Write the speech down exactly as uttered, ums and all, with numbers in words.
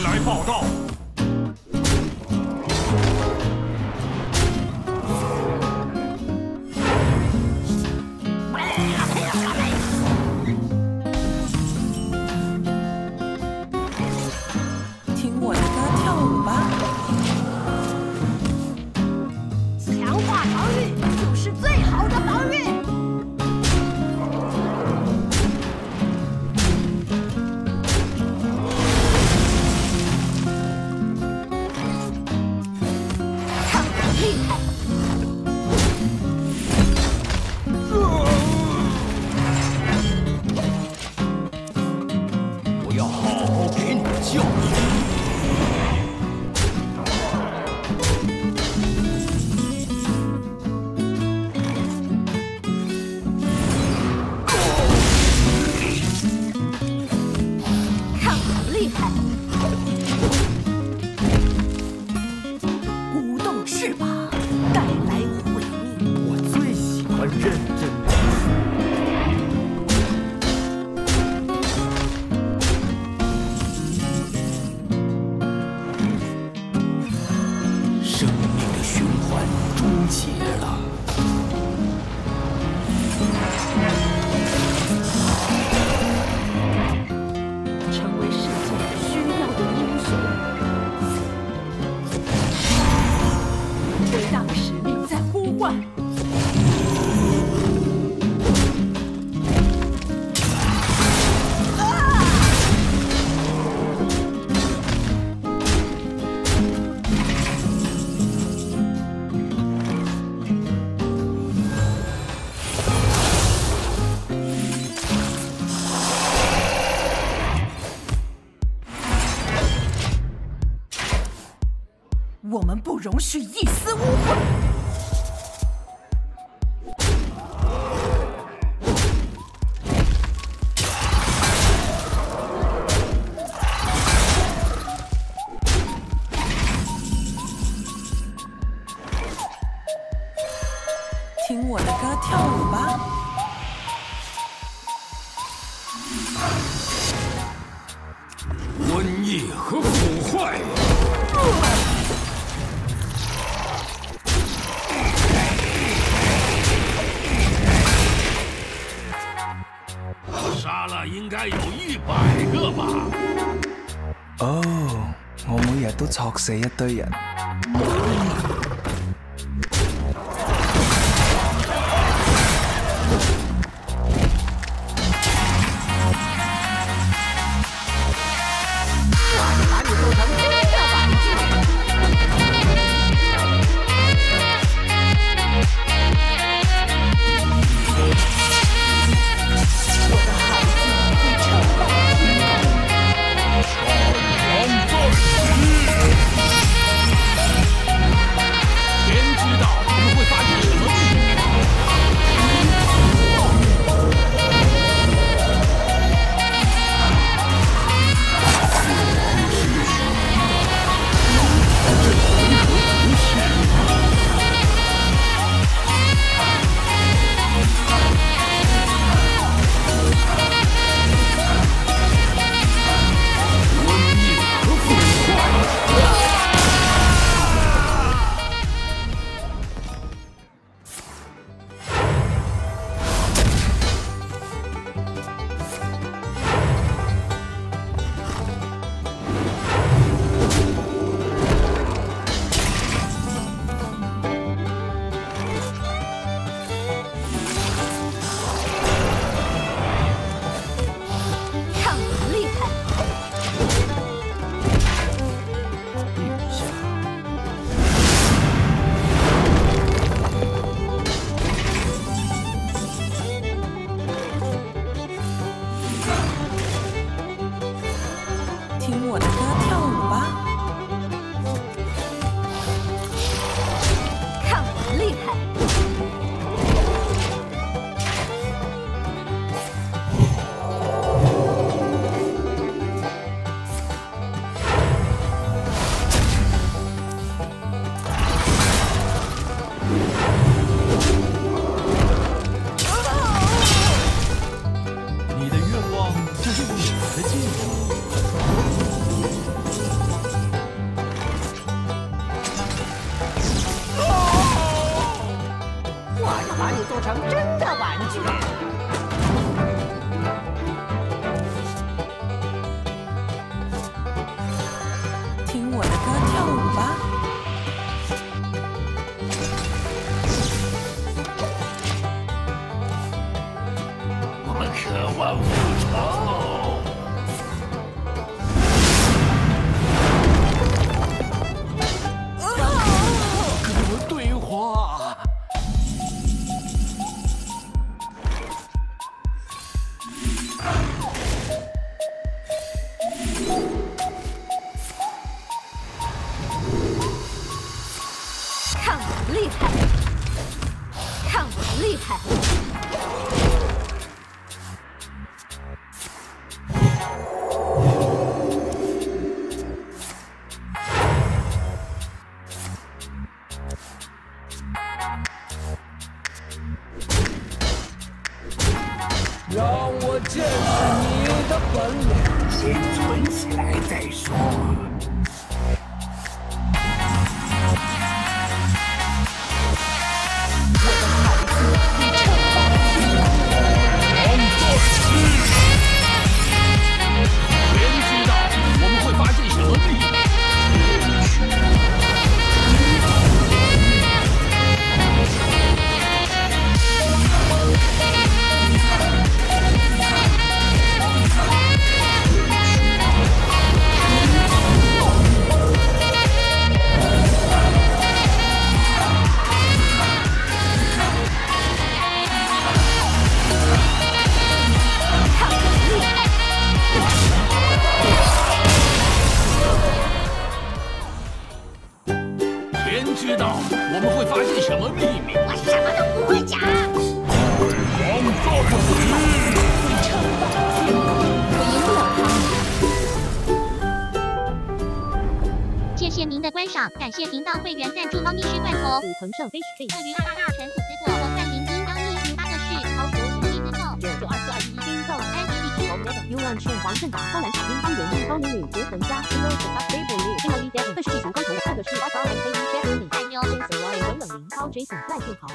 前来报道。 我们不容许一丝污秽。 托死一堆人。 你的愿望就是我的尽头。知道我们会发现什么秘密？我什么都不会讲。王道不死，称霸天我赢了！谢谢您的观赏，感谢频道会员赞助猫咪吃罐头。五横上 H K。鳄鱼大大臣子子果，我看您应当一零八的是桃球五七自购九九二四二一一冰豆安迪丽君。幽暗炫黄胜达高蓝小兵方圆一高明岭结横加 Hello to the stable new Emily Devon， 这是一雄光头，这个是八高 M K 一 Jerry 李爱妞，这是 Roy 冷冷林高 Jason 赖俊豪。